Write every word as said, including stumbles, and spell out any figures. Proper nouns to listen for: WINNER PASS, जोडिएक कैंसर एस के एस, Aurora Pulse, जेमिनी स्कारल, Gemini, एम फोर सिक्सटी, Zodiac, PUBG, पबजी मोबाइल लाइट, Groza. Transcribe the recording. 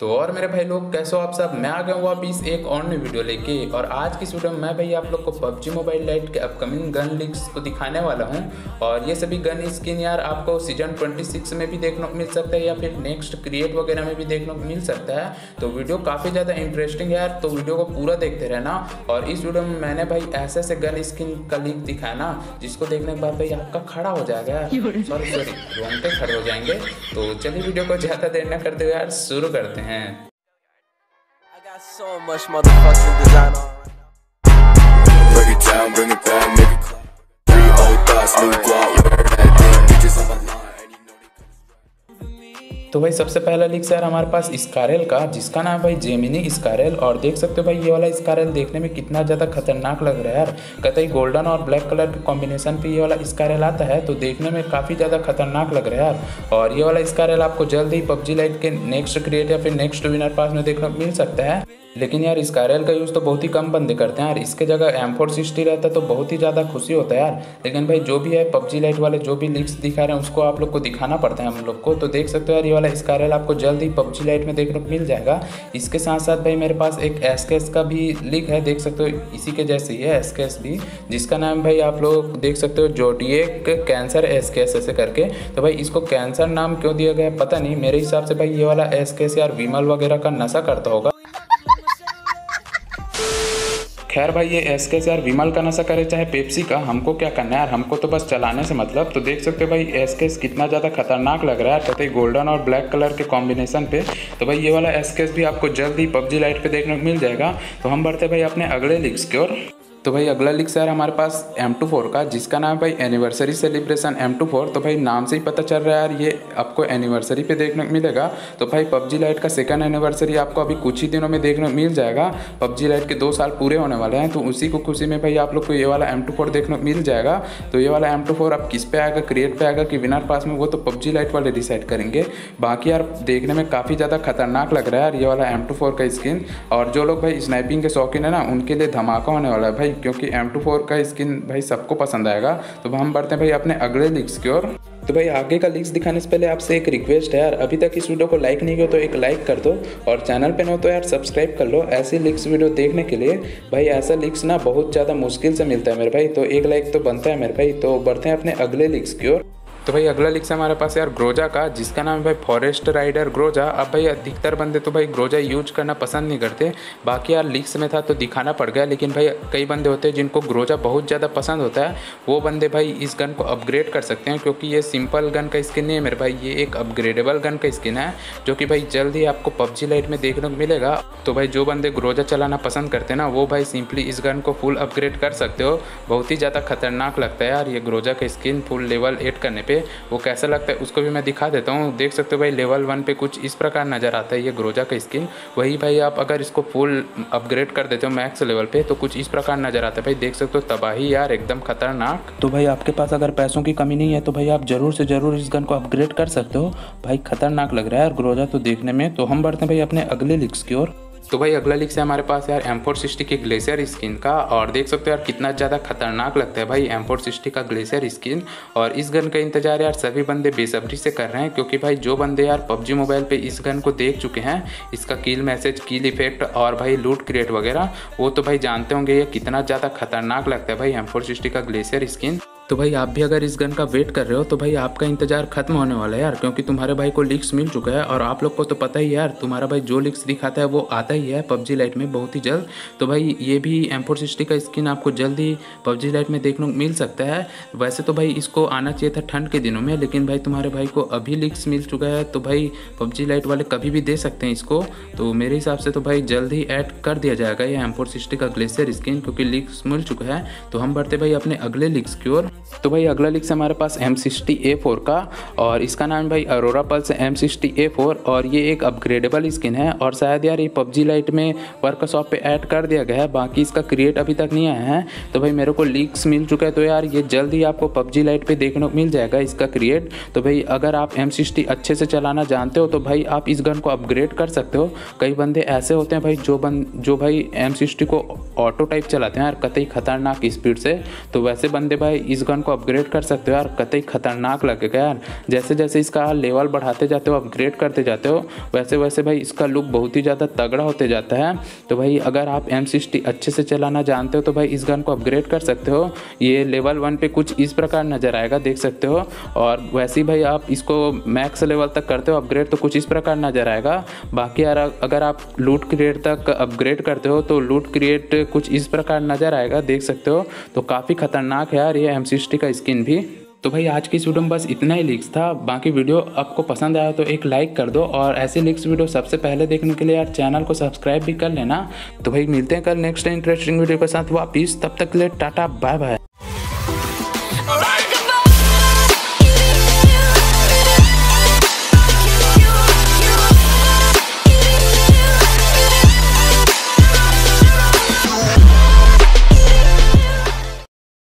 तो और मेरे भाई लोग कैसे हो आप सब, मैं आ गया हूँ वापिस एक और नई वीडियो लेके। और आज की इस वीडियो में मैं भाई आप लोग को पबजी मोबाइल लाइट के अपकमिंग गन लीक्स को दिखाने वाला हूँ। और ये सभी गन स्किन यार आपको सीजन छब्बीस में भी देखने को मिल सकता है या फिर नेक्स्ट क्रिएट वगैरह में भी देखने को मिल सकता है। तो वीडियो काफ़ी ज़्यादा इंटरेस्टिंग है यार, तो वीडियो को पूरा देखते रहना। और इस वीडियो में मैंने भाई ऐसे ऐसे गन स्किन का लीक दिखाया ना, जिसको देखने के बाद भाई आपका खड़ा हो जाएगा, सॉरी सॉरी रोंगटे खड़े हो जाएंगे। तो चलिए वीडियो को ज़्यादा देर न करते हुए यार शुरू करते हैं। तो भाई सबसे पहला लीक यार हमारे पास स्कारल का, जिसका नाम भाई जेमिनी स्कारल। और देख सकते हो भाई ये वाला स्कारल देखने में कितना ज़्यादा खतरनाक लग रहा है यार। कतई गोल्डन और ब्लैक कलर के कॉम्बिनेशन पे ये वाला स्कारल आता है, तो देखने में काफ़ी ज़्यादा खतरनाक लग रहा है यार। और ये वाला स्कारल आपको जल्द ही पबजी लाइट के नेक्स्ट क्रिएट या फिर नेक्स्ट विनर पास में देखने को मिल सकता है। लेकिन यार स्कारल का यूज़ तो बहुत ही कम बंदे करते हैं यार, इसके जगह एम फोर सिक्सटी रहता तो बहुत ही ज़्यादा खुशी होता है यार। लेकिन भाई जो भी है पबजी लाइट वाले जो भी लीक्स दिखा रहे हैं उसको आप लोग को दिखाना पड़ता है हम लोग को। तो देख सकते हो यार ये वाला स्कारल आपको जल्द ही पबजी लाइट में देखने को मिल जाएगा। इसके साथ साथ भाई मेरे पास एक एस के एस का भी लीक है, देख सकते हो इसी के जैसे ही है एस के एस भी, जिसका नाम भाई आप लोग देख सकते हो जोडिएक कैंसर एस के एस ऐसे करके। तो भाई इसको कैंसर नाम क्यों दिया गया पता नहीं, मेरे हिसाब से भाई ये वाला एस के एस यार विमल वगैरह का नशा करता होगा। खैर भाई ये एस के एस यार विमल का नशा करे चाहे पेप्सी का, हमको क्या करना है यार, हमको तो बस चलाने से मतलब। तो देख सकते हो भाई एस के एस कितना ज़्यादा खतरनाक लग रहा है यार, कतई गोल्डन और ब्लैक कलर के कॉम्बिनेशन पे। तो भाई ये वाला एस के एस भी आपको जल्द ही पबजी लाइट पे देखने को मिल जाएगा। तो हम बढ़ते भाई अपने अगले लीक्स की ओर। तो भाई अगला लीक यार हमारे पास एम टू फोर का, जिसका नाम है भाई anniversary celebration M two four. तो भाई नाम से ही पता चल रहा है यार ये आपको एनिवर्सरी पे देखने को मिलेगा। तो भाई पबजी लाइट का सेकंड एनिवर्सरी आपको अभी कुछ ही दिनों में देखने को मिल जाएगा। पबजी लाइट के दो साल पूरे होने वाले हैं, तो उसी को खुशी में भाई आप लोग को ये वाला एम टू फोर देखने को मिल जाएगा। तो ये वाला एम टू फोर आप किस पे आएगा, क्रिएट पे आएगा कि विनर पास में, वो तो पबजी लाइट वाले डिसाइड करेंगे। बाकी यार देखने में काफ़ी ज़्यादा खतरनाक लग रहा है यार ये वाला एम टू फोर का स्किन। और जो लोग भाई स्नाइपिंग के शौकीन है ना उनके लिए धमाका होने वाला है भाई, क्योंकि एम टू फोर का स्किन भाई सबको पसंद आएगा। तो हम बढ़ते हैं भाई अपने अगले लीक्स की ओर। तो भाई आगे का लीक्स दिखाने से पहले आपसे एक रिक्वेस्ट है यार, अभी तक इस वीडियो को लाइक नहीं किया तो एक लाइक कर दो, और चैनल पे न हो तो यार सब्सक्राइब कर लो ऐसे लीक्स वीडियो देखने के लिए। भाई ऐसा लीक्स ना बहुत ज़्यादा मुश्किल से मिलता है मेरे भाई, तो एक लाइक तो बनता है मेरे भाई। तो बढ़ते हैं अपने अगले लीक्स की ओर। तो भाई अगला लिक्स हमारे पास यार ग्रोजा का, जिसका नाम है भाई फॉरेस्ट राइडर ग्रोजा। अब भाई अधिकतर बंदे तो भाई ग्रोजा यूज करना पसंद नहीं करते, बाकी यार लिक्स में था तो दिखाना पड़ गया। लेकिन भाई कई बंदे होते हैं जिनको ग्रोजा बहुत ज़्यादा पसंद होता है, वो बंदे भाई इस गन को अपग्रेड कर सकते हैं, क्योंकि ये सिंपल गन का स्किन नहीं है मेरे भाई, ये एक अपग्रेडेबल गन का स्किन है, जो कि भाई जल्द ही आपको पबजी लाइट में देखने को मिलेगा। तो भाई जो बंदे ग्रोजा चलाना पसंद करते हैं ना वो भाई सिंपली इस गन को फुल अपग्रेड कर सकते हो। बहुत ही ज़्यादा खतरनाक लगता है यार ये ग्रोजा का स्किन फुल लेवल एट करने पे वो कैसा लगता है उसको भी मैं दिखा देता हूँ। देख सकते हो भाई लेवल वन पे कुछ इस प्रकार नज़र आता है ये ग्रोजा का स्किन। वही भाई आप अगर इसको फुल अपग्रेड कर देते हो मैक्स लेवल पे तो कुछ इस प्रकार नज़र आता है भाई, देख सकते हो तबाही यार एकदम खतरनाक। तो भाई आपके पास अगर पैसों की कमी नहीं है तो भाई आप ज़रूर से ज़रूर इस गन को अपग्रेड कर सकते हो, भाई खतरनाक लग रहा है यार ग्रोजा तो देखने में। तो हम बढ़ते हैं भाई अपने अगले लीक्स की ओर। तो भाई अगला लिक्स है हमारे पास यार एम फोर सिक्सटी के ग्लेशियर स्किन का, और देख सकते हो यार कितना ज़्यादा खतरनाक लगता है भाई एम फोर सिक्सटी का ग्लेशियर स्किन। और इस गन का इंतजार यार सभी बंदे बेसब्री से कर रहे हैं, क्योंकि भाई जो बंदे यार पबजी मोबाइल पे इस गन को देख चुके हैं, इसका कील मैसेज कील इफेक्ट और भाई लूट क्रिएट वगैरह, वो तो भाई जानते होंगे ये कितना ज़्यादा खतरनाक लगता है भाई एम फोर सिक्सटी का ग्लेशियर स्किन। तो भाई आप भी अगर इस गन का वेट कर रहे हो तो भाई आपका इंतजार खत्म होने वाला है यार, क्योंकि तुम्हारे भाई को लीक्स मिल चुका है। और आप लोग को तो पता ही यार तुम्हारा भाई जो लीक्स दिखाता है वो आता ही है पबजी लाइट में बहुत ही जल्द। तो भाई ये भी एम फोर सिक्सटी का स्किन आपको जल्द ही पबजी लाइट में देखने को मिल सकता है। वैसे तो भाई इसको आना चाहिए था ठंड के दिनों में, लेकिन भाई तुम्हारे भाई को अभी लीक्स मिल चुका है, तो भाई पबजी लाइट वाले कभी भी दे सकते हैं इसको। तो मेरे हिसाब से तो भाई जल्द ही ऐड कर दिया जाएगा ये एम फोर सिक्सटी का ग्लेशियर स्किन, क्योंकि लीक्स मिल चुका है। तो हम बढ़ते भाई अपने अगले लीक्स की ओर। तो भाई अगला लिक्स हमारे पास एम सिक्सटी ए फोर का, और इसका नाम भाई aurora pulse M sixty A four, और ये एक अपग्रेडेबल स्किन है। और शायद यार ये पबजी लाइट में वर्कशॉप पे ऐड कर दिया गया है, बाकी इसका क्रिएट अभी तक नहीं आया है। तो भाई मेरे को लिक्स मिल चुका है, तो यार ये जल्द ही आपको पबजी लाइट पे देखने को मिल जाएगा इसका क्रिएट। तो भाई अगर आप एम सिक्सटी अच्छे से चलाना जानते हो तो भाई आप इस गन को अपग्रेड कर सकते हो। कई बंदे ऐसे होते हैं भाई जो बन जो भाई एम सिक्सटी को ऑटो टाइप चलाते हैं यार कतई खतरनाक स्पीड से, तो वैसे बंदे भाई इस गन गन को अपग्रेड कर सकते हो यार, कतई खतरनाक लगेगा यार। जैसे जैसे इसका लेवल बढ़ाते जाते हो, अपग्रेड करते जाते हो, वैसे वैसे भाई इसका लुक बहुत ही ज़्यादा तगड़ा होते जाता है। तो भाई अगर आप एम सिक्सटी अच्छे से चलाना जानते हो तो भाई इस गन को अपग्रेड कर सकते हो। ये लेवल वन पे कुछ इस प्रकार नज़र आएगा, देख सकते हो। और वैसे ही भाई आप इसको मैक्स लेवल तक करते हो अपग्रेड तो कुछ इस प्रकार नज़र आएगा। बाकी यार अगर आप लूट क्रिएट तक अपग्रेड करते हो तो लूट क्रिएट कुछ इस प्रकार नज़र आएगा, देख सकते हो। तो काफ़ी खतरनाक है यार ये एम सिक्सटी का स्किन भी। तो भाई आज की इस वीडियो में बस इतना ही लीक्स था। बाकी वीडियो आपको पसंद आया तो एक लाइक कर दो, और ऐसे लीक्स वीडियो सबसे पहले देखने के लिए यार चैनल को सब्सक्राइब भी कर लेना। तो भाई मिलते हैं कल नेक्स्ट इंटरेस्टिंग वीडियो के साथ वापस, तब तक के लिए टाटा बाय बाय।